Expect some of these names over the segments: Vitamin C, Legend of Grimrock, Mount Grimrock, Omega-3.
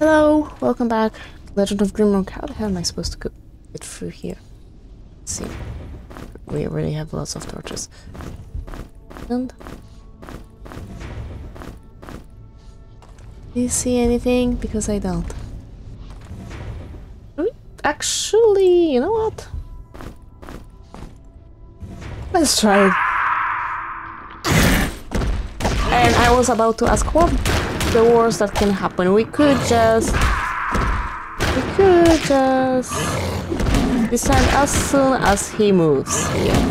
Hello, welcome back. Legend of Grimrock. How the hell am I supposed to get through here? Let's see. We already have lots of torches. And do you see anything? Because I don't. Actually, you know what? Let's try it. And I was about to ask what the worst that can happen. We could just descend as soon as he moves. Yeah.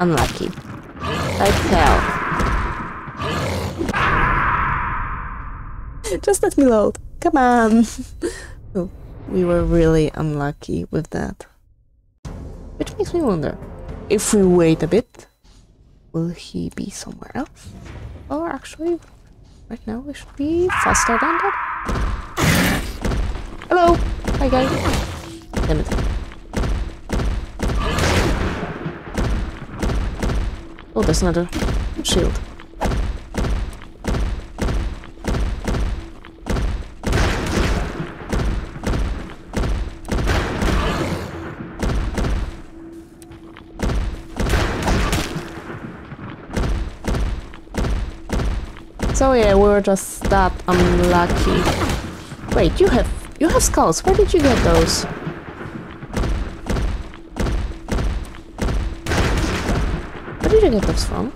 Unlucky. I fell. Just let me load. Come on. Oh, we were really unlucky with that. Which makes me wonder, if we wait a bit, will he be somewhere else? Or actually, right now we should be faster than that. Hello! Hi guys! Damn it. Oh, there's another shield. So yeah, we were just that unlucky. Wait, you have skulls. Where did you get those? Where did you get those from?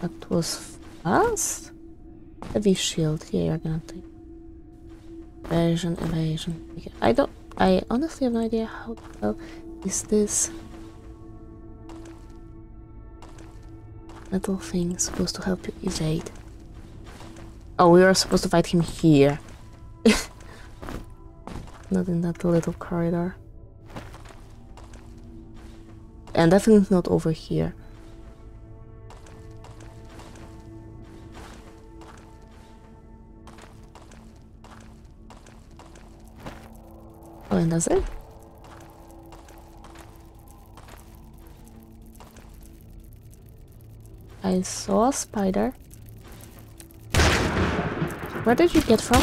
That was fast. Heavy shield. Yeah, you're gonna take evasion. Okay. I honestly have no idea how the hell is this little thing supposed to help you evade? Oh, we are supposed to fight him here. Not in that little corridor. And definitely not over here. Oh, and that's it? I saw a spider. Where did you get from?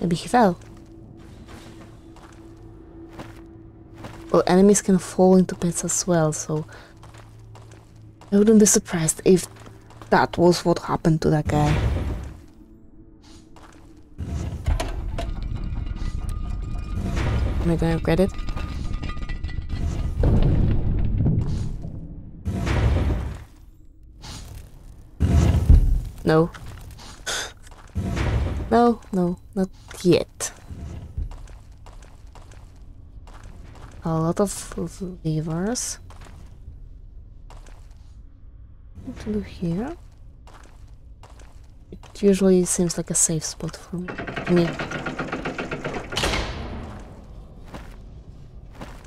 Maybe he fell. Well, enemies can fall into pits as well, so I wouldn't be surprised if that was what happened to that guy. Am I gonna upgrade it? No. No, not yet. A lot of levers. What to do here? It usually seems like a safe spot for me.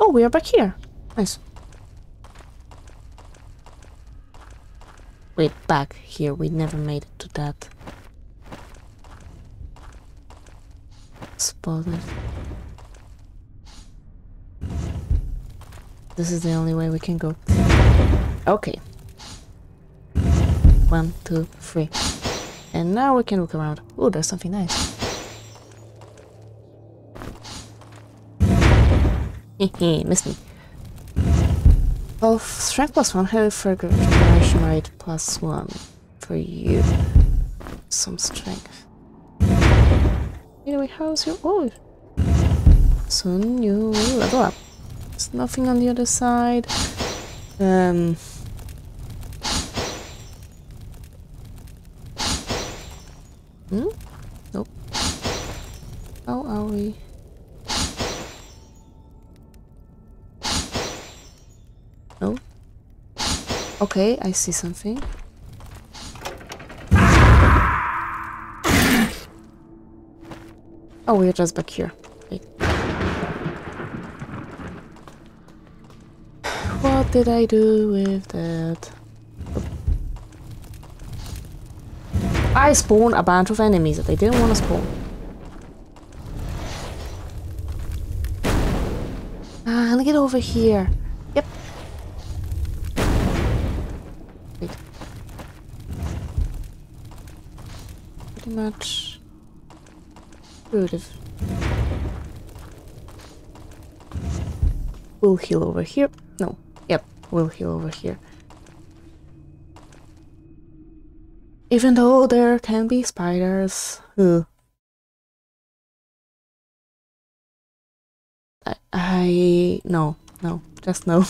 Oh, we are back here. Nice. Wait, back here, we never made it to that spot. This is the only way we can go. Okay. 1, 2, 3. And now we can look around. Oh, there's something nice. Hehe, missed me. Well, strength +1, heavy regeneration rate +1 for you. Some strength. Anyway, how's your old? Soon you level up. There's nothing on the other side. Nope. How are we? No. Okay, I see something. Oh, we're just back here. Wait. What did I do with that? Oh. I spawned a bunch of enemies that I didn't want to spawn. Ah, and get over here. Yep. Wait. Pretty much. Beautiful. We'll heal over here. No. Yep. We'll heal over here. Even though there can be spiders. Ugh. I no, just no.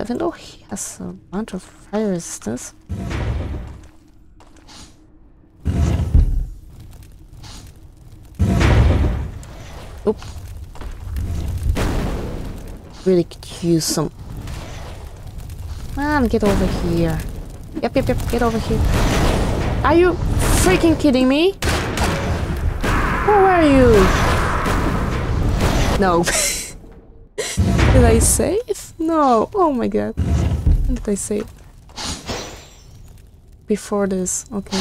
Even though he has a bunch of fire resistance. Oop. Really could use some. Man, get over here. Yep, get over here. Are you freaking kidding me? Where are you? No. Did I save? No. Oh my god. When did I save? Before this. Okay.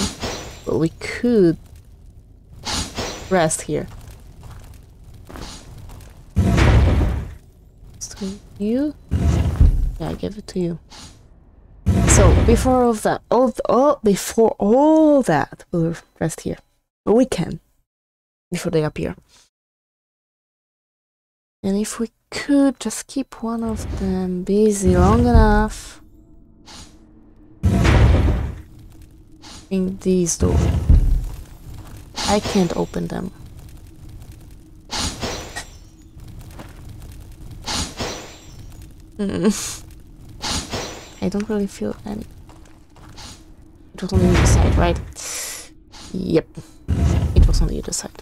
Well, we could rest here. So you? Yeah, I gave it to you. So before all that, before all that, we'll rest here. But we can before they appear. And if we could just keep one of them busy long enough. In these doors. I can't open them. I don't really feel any. It was on the other side, right? Yep. It was on the other side.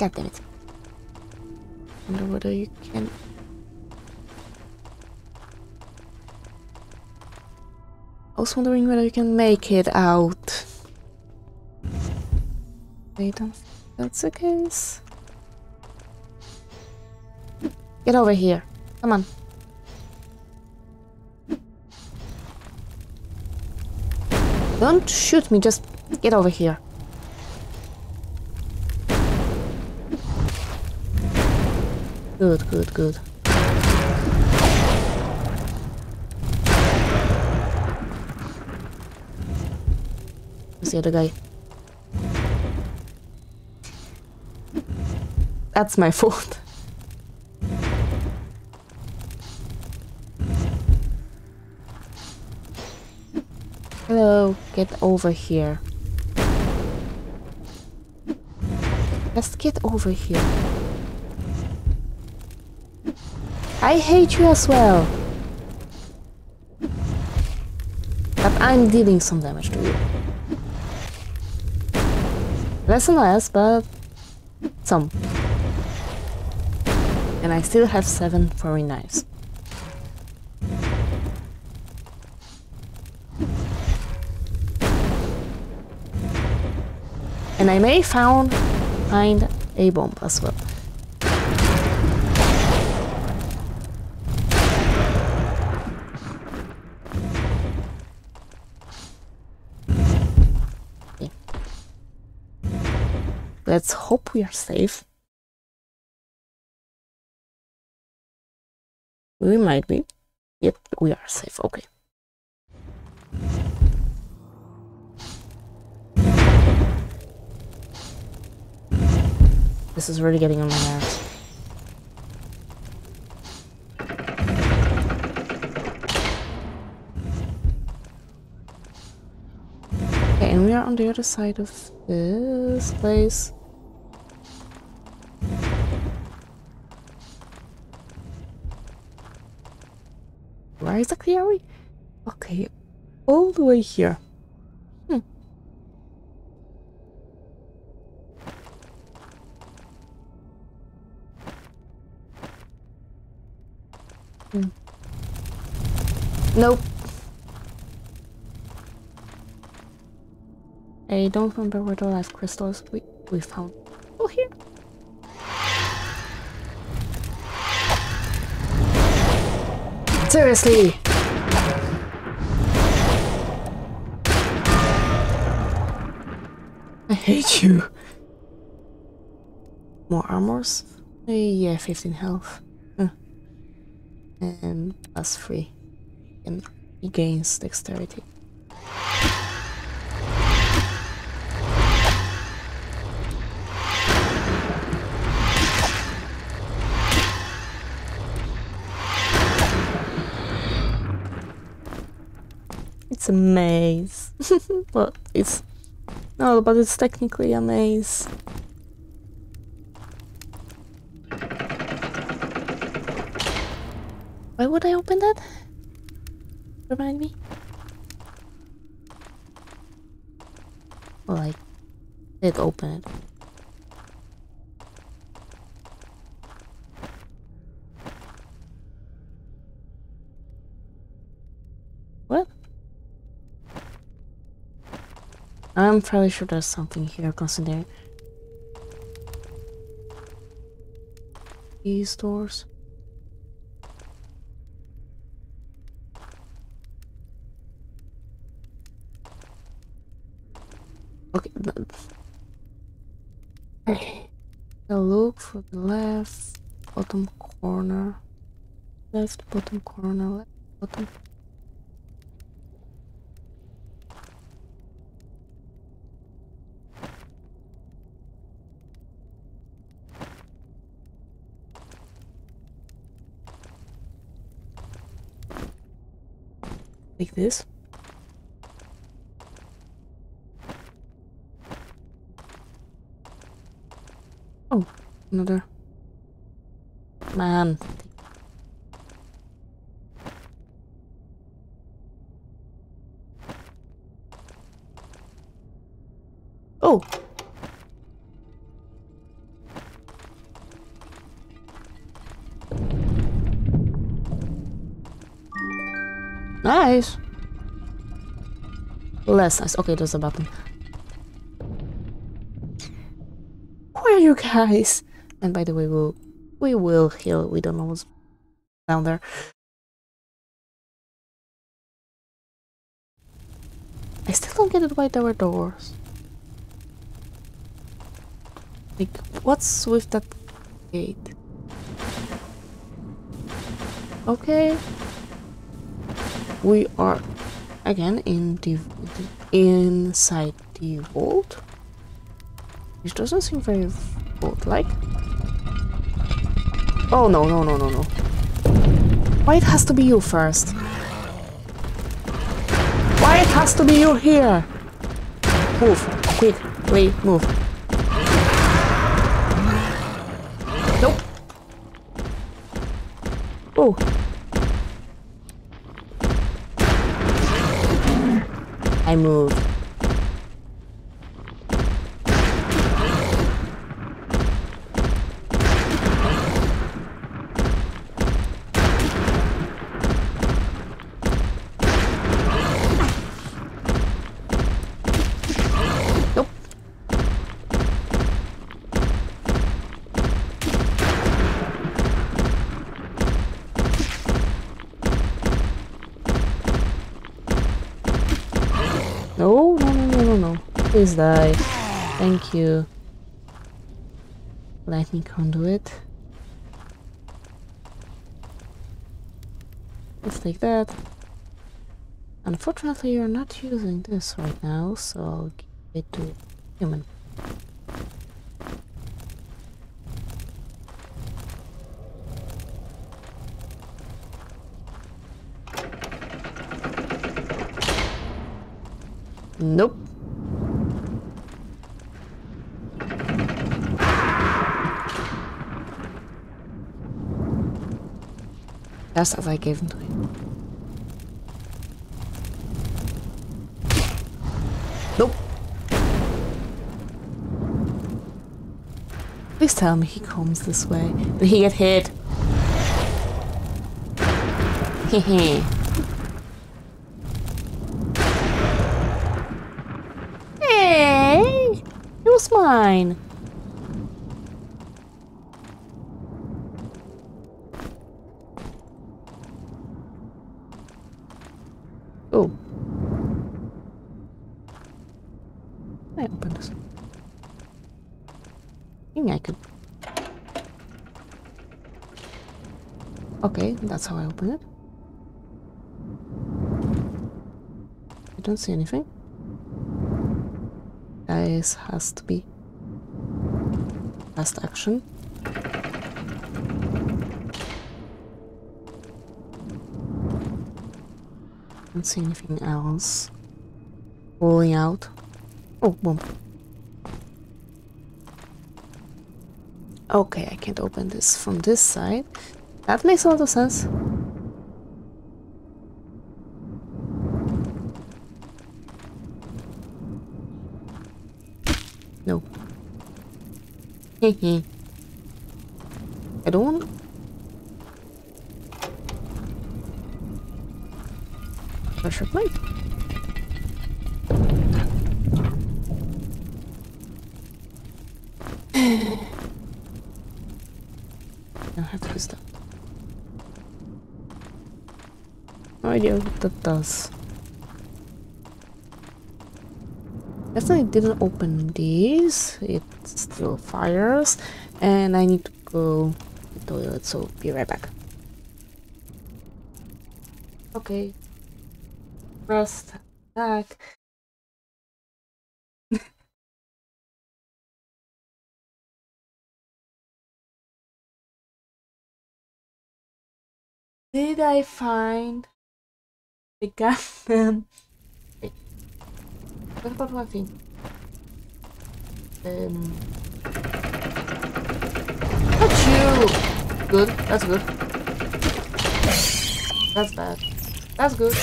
God damn it. I wonder whether you can. I was wondering whether you can make it out. I don't think that's the case. Get over here. Come on. Don't shoot me, just get over here. Good, good, good. Where's the other guy? That's my fault. Hello, get over here. Just get over here. I hate you as well. But I'm dealing some damage to you. Less and less, but some. And I still have 7 throwing knives. And I may find a bomb as well. Let's hope we are safe. We might be. Yep, we are safe. Okay. This is really getting on my nerves. Okay, and we are on the other side of this place. Where exactly are we? Okay, all the way here. Nope. I don't remember where the last crystals we found. Oh, here. Seriously! hate you. More armors? Yeah, 15 health. Huh. And plus 3. And he gains dexterity. It's a maze. Well, it's... No, but it's technically a maze. Why would I open that? Remind me. Well, I did open it. What? I'm fairly sure there's something here, considering these doors. Okay, I'll look for the left bottom corner. Left bottom corner, left bottom. Like this. Oh, another man. Oh. Nice. Less nice. Okay, there's a button. You guys, and by the way, we will heal. We don't know what's down there. I still don't get it why there were doors. Like, what's with that gate? Okay, we are again in the inside the vault. Which doesn't seem very vault-like. Oh no, no, no, no, no. Why it has to be you first? Why it has to be you here? Move, quickly, move. Nope. Oh. I moved. No, no, no, no, no, no. Please die. Thank you. Lightning conduit. Let's take that. Unfortunately, you're not using this right now, so I'll give it to human. Nope. Just as I gave him to him. Nope. Please tell me he comes this way. Did he get hit? Hehe. Mine. Oh, I opened this. think I could. Okay, that's how I open it. I don't see anything. This has to be last action. Don't see anything else. Rolling out. Oh, boom. Okay, I can't open this from this side. That makes a lot of sense. No. Hehe. I don't want... Pressure plate. I have to use that. No idea what that does. Definitely didn't open these. It still fires. And I need to go to the toilet, so be right back. Okay. Press back. Did I find the gun? Wait. What about one thing? Achoo! Good, that's good. That's bad. That's good.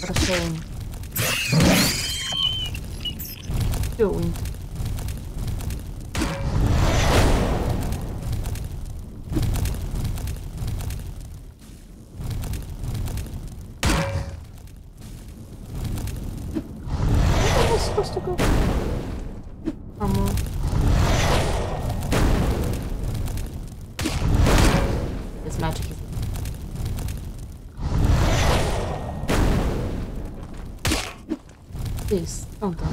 What a shame. Doing. To go. Come on. It's magic. Please, don't die.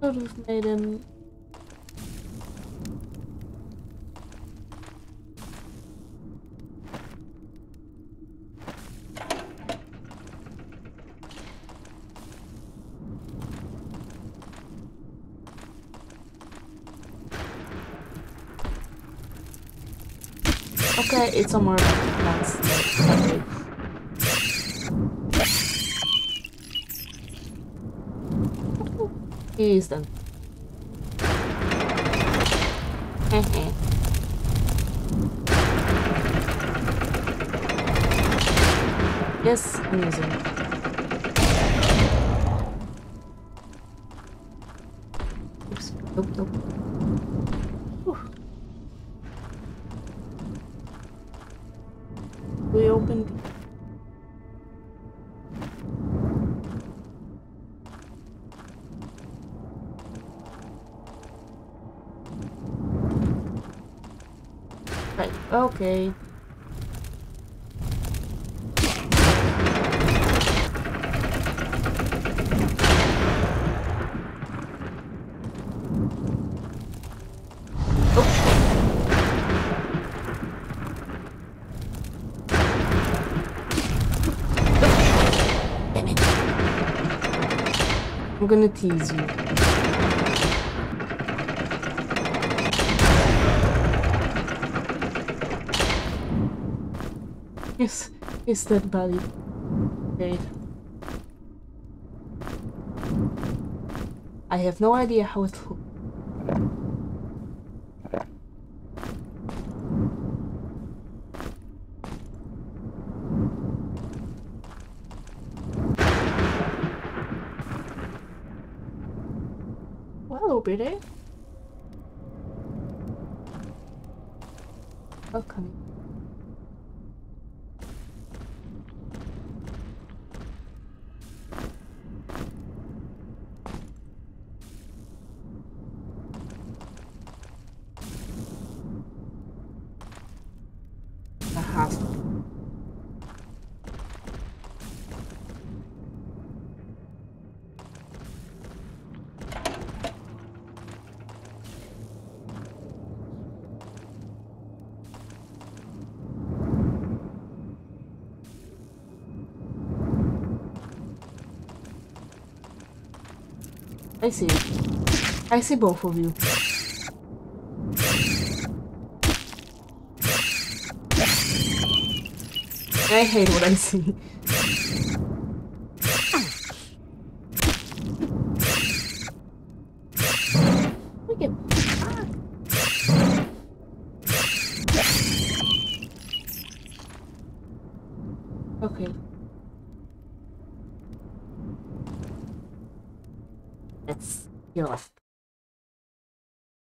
Could have made him. Okay, it's somewhere else. He's done. Yes, I'm using it. Oops, nope. We opened. Right. Okay. I'm gonna tease you. Yes, it's that body. Great. I have no idea how it looks. Pretty. Okay. The house. I see you. I see both of you. I hate what I see.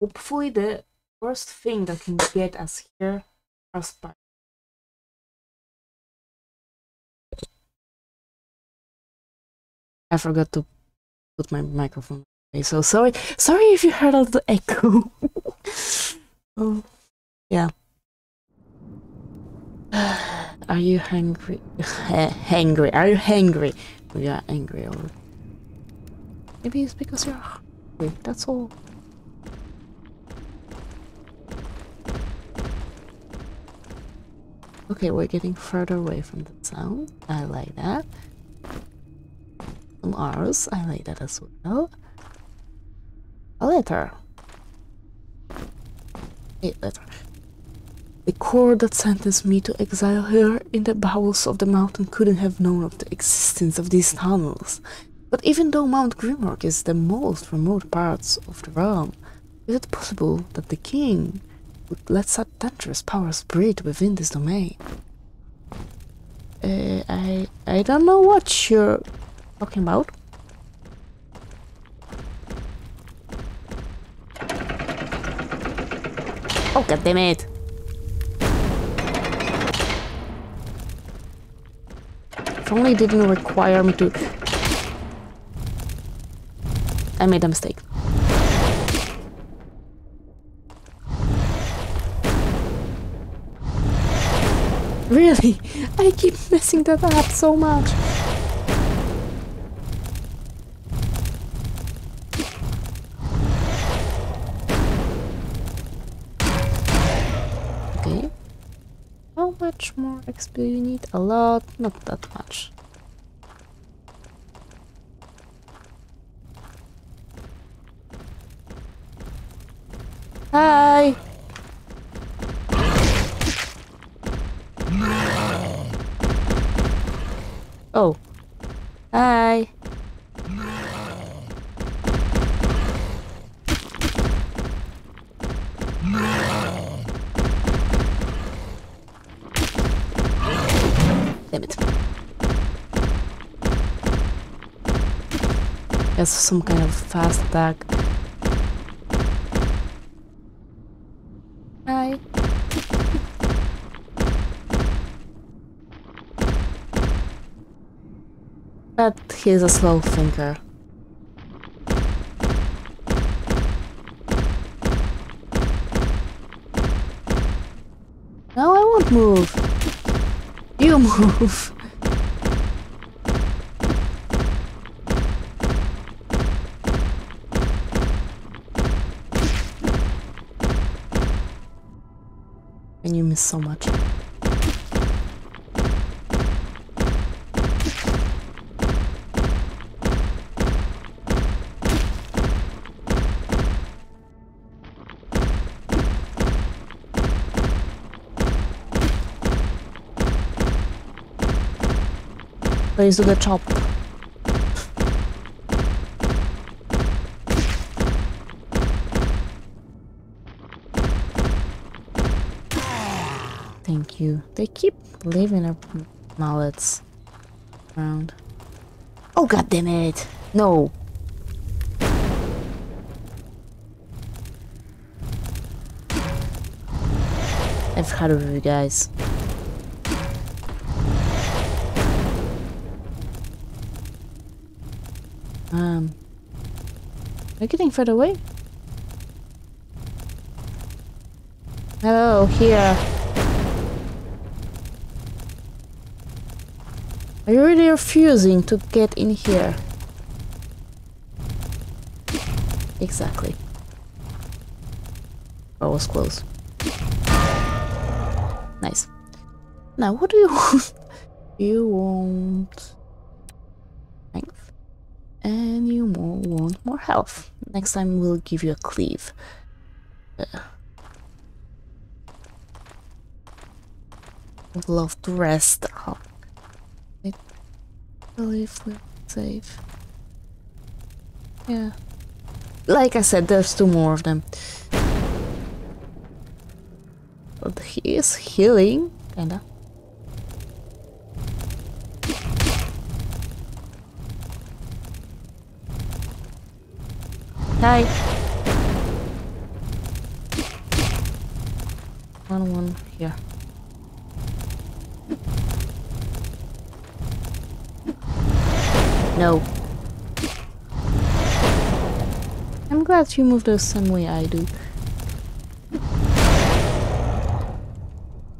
Hopefully the worst thing that can get us here are spiders. I forgot to put my microphone away, so sorry if you heard all the echo. Oh, yeah. Are you hungry? Hangry? Are you hangry? You are angry, or maybe it's because you're hungry. That's all. Okay, we're getting further away from the sound. I like that. Some R's. I like that as well. A letter. A letter. The core that sentenced me to exile here in the bowels of the mountain couldn't have known of the existence of these tunnels. But even though Mount Grimrock is the most remote parts of the realm, is it possible that the king would let such dangerous powers breed within this domain? I don't know what you're talking about. Oh, god damn it! If only it didn't require me to. I made a mistake. Really? I keep messing that up so much. Okay. How much more XP you need? A lot, not that much. Hi! Oh. Hi. Damn it. That's some kind of fast attack. Hi. But he's a slow thinker. No, I won't move. You move. And you miss so much. Please do the chop. Thank you. They keep leaving up mallets around. Oh, god damn it! No. I've had it with you guys. We're getting further away. Hello, here. Are you really refusing to get in here? Exactly. I was close. Nice. Now, what do you want? You want... and you want more health. Next time we'll give you a cleave. I'd love to rest. Oh. I believe we're safe. Yeah. Like I said, there's two more of them. But he is healing, kinda. Hi. One here. No. I'm glad you moved the same way I do.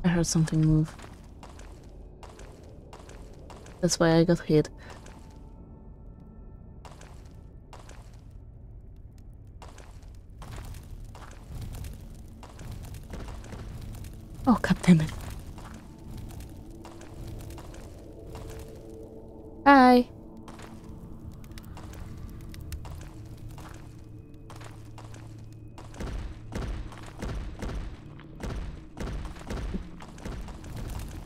I heard something move. That's why I got hit. Oh, god damn it. Hi.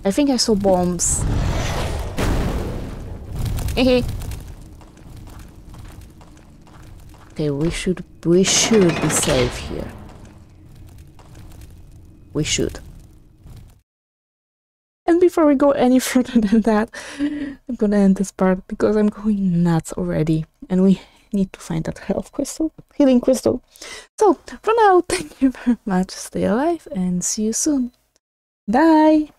I think I saw bombs. Hehe. Okay, we should be safe here. We should. And before we go any further than that, I'm gonna end this part because I'm going nuts already. And we need to find that health crystal, healing crystal. So, for now, thank you very much. Stay alive and see you soon. Bye!